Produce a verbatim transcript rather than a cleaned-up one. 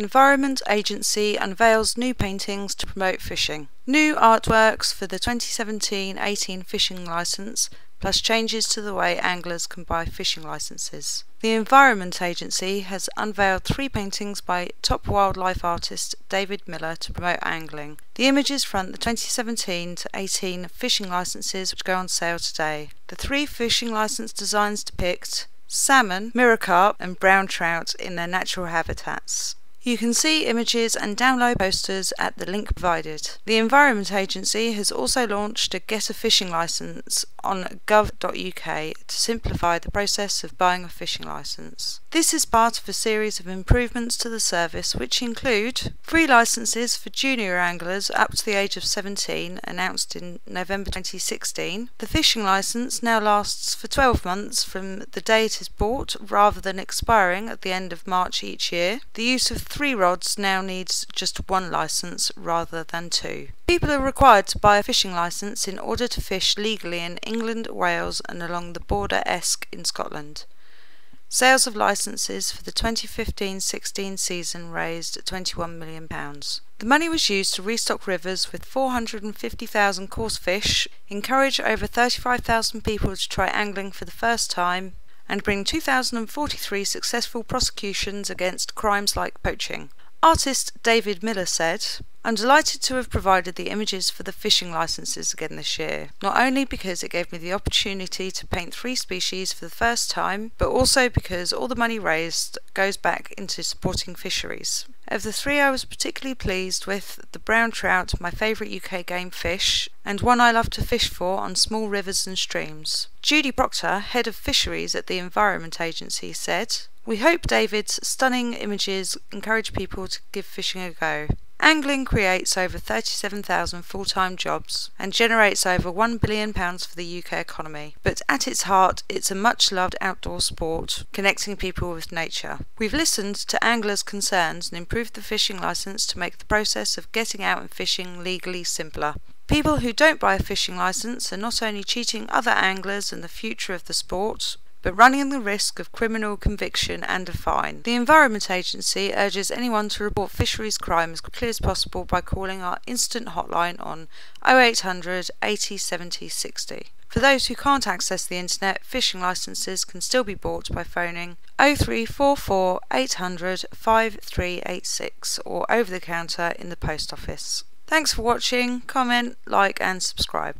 Environment Agency unveils new paintings to promote fishing. New artworks for the twenty seventeen eighteen fishing licence, plus changes to the way anglers can buy fishing licences. The Environment Agency has unveiled three paintings by top wildlife artist David Miller to promote angling. The images front the twenty seventeen to eighteen fishing licences which go on sale today. The three fishing licence designs depict salmon, miracarp and brown trout in their natural habitats. You can see images and download posters at the link provided. The Environment Agency has also launched a Get a Fishing Licence on gov dot U K to simplify the process of buying a fishing licence. This is part of a series of improvements to the service which include free licences for junior anglers up to the age of seventeen, announced in November twenty sixteen. The fishing licence now lasts for twelve months from the day it is bought rather than expiring at the end of March each year. The use of three rods now needs just one licence rather than two. People are required to buy a fishing licence in order to fish legally in England, Wales and along the border Esk in Scotland. Sales of licences for the twenty fifteen sixteen season raised twenty-one million pounds. The money was used to restock rivers with four hundred and fifty thousand coarse fish, encourage over thirty-five thousand people to try angling for the first time, and bring two thousand and forty-three successful prosecutions against crimes like poaching. Artist David Miller said, "I'm delighted to have provided the images for the fishing licences again this year, not only because it gave me the opportunity to paint three species for the first time, but also because all the money raised goes back into supporting fisheries. Of the three I was particularly pleased with, the brown trout, my favourite U K game fish, and one I love to fish for on small rivers and streams." Judy Proctor, Head of Fisheries at the Environment Agency, said, "We hope David's stunning images encourage people to give fishing a go. Angling creates over thirty-seven thousand full-time jobs and generates over one billion pounds for the U K economy, but at its heart it's a much-loved outdoor sport, connecting people with nature. We've listened to anglers' concerns and improved the fishing licence to make the process of getting out and fishing legally simpler. People who don't buy a fishing licence are not only cheating other anglers and the future of the sport, but running the risk of criminal conviction and a fine." The Environment Agency urges anyone to report fisheries crime as quickly as possible by calling our instant hotline on oh eight hundred eighty seventy sixty. For those who can't access the internet, fishing licences can still be bought by phoning oh three four four eight hundred five three eight six or over the counter in the post office. Thanks for watching, comment, like and subscribe.